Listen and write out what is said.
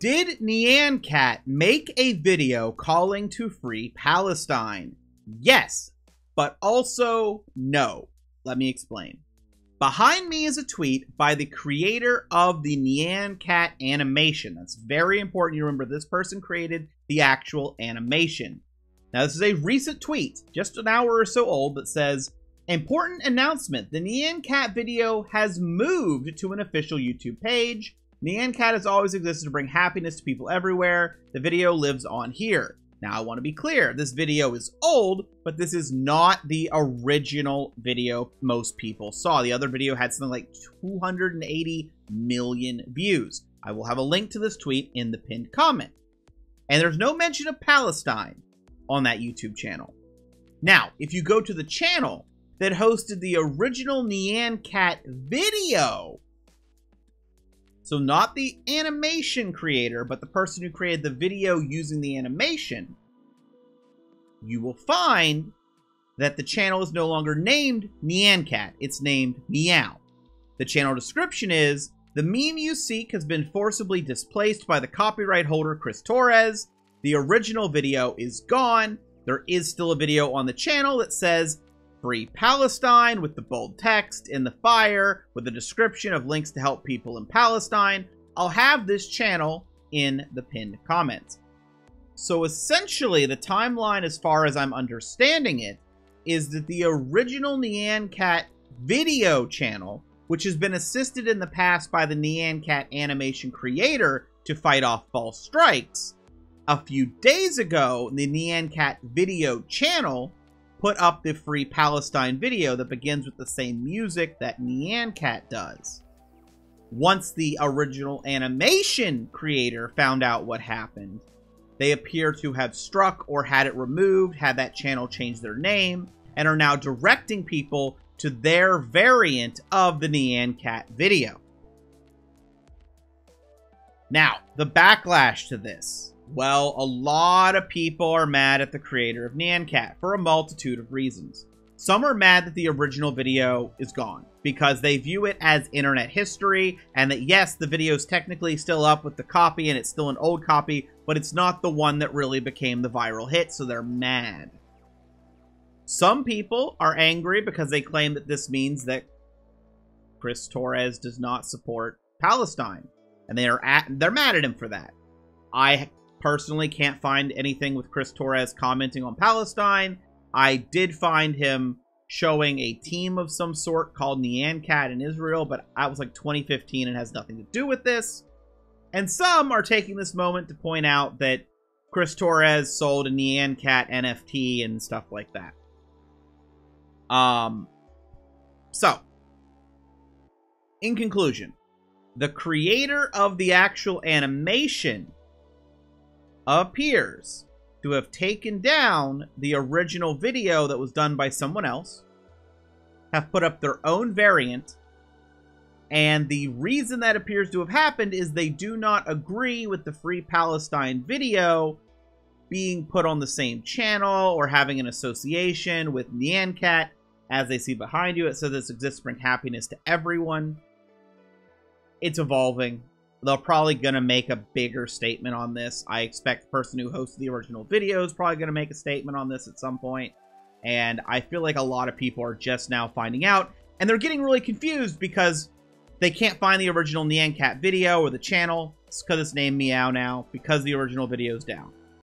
Did Nyan Cat make a video calling to free Palestine? Yes, but also no. Let me explain. Behind me is a tweet by the creator of the Nyan Cat animation. That's very important. You remember this person created the actual animation. Now, this is a recent tweet, just an hour or so old, that says, "Important announcement. The Nyan Cat video has moved to an official YouTube page. Nyan Cat has always existed to bring happiness to people everywhere. The video lives on here." Now, I want to be clear. This video is old, but this is not the original video most people saw. The other video had something like 280 million views. I will have a link to this tweet in the pinned comment. And there's no mention of Palestine on that YouTube channel. Now, if you go to the channel that hosted the original Nyan Cat video, so not the animation creator, but the person who created the video using the animation, you will find that the channel is no longer named Nyan Cat. It's named Meow. The channel description is, "The meme you seek has been forcibly displaced by the copyright holder Chris Torres. The original video is gone. There is still a video on the channel that says 'Free Palestine' with the bold text in the fire with a description of links to help people in Palestine. I'll have this channel in the pinned comments." So essentially the timeline, as far as I'm understanding it, is that the original Nyan Cat video channel, which has been assisted in the past by the Nyan Cat animation creator to fight off false strikes, a few days ago, the Nyan Cat video channel put up the Free Palestine video that begins with the same music that Nyan Cat does. Once the original animation creator found out what happened, they appear to have struck or had it removed, had that channel change their name, and are now directing people to their variant of the Nyan Cat video. Now, the backlash to this. Well, a lot of people are mad at the creator of Nyan Cat for a multitude of reasons. Some are mad that the original video is gone because they view it as internet history, and that yes, the video is technically still up with the copy and it's still an old copy, but it's not the one that really became the viral hit, so they're mad. Some people are angry because they claim that this means that Chris Torres does not support Palestine, and they're mad at him for that. I personally can't find anything with Chris Torres commenting on Palestine. I did find him showing a team of some sort called Nyan Cat in Israel, but that was like 2015 and has nothing to do with this. And some are taking this moment to point out that Chris Torres sold a Nyan Cat NFT and stuff like that. So, in conclusion, the creator of the actual animation appears to have taken down the original video that was done by someone else, have put up their own variant, and the reason that appears to have happened is they do not agree with the Free Palestine video being put on the same channel or having an association with Nyan Cat. As they see behind you, it says this exists to bring happiness to everyone. It's evolving. They're probably going to make a bigger statement on this. I expect the person who hosted the original video is probably going to make a statement on this at some point. And I feel like a lot of people are just now finding out. And they're getting really confused because they can't find the original Nyan Cat video or the channel. It's because it's named Meow now, because the original video is down.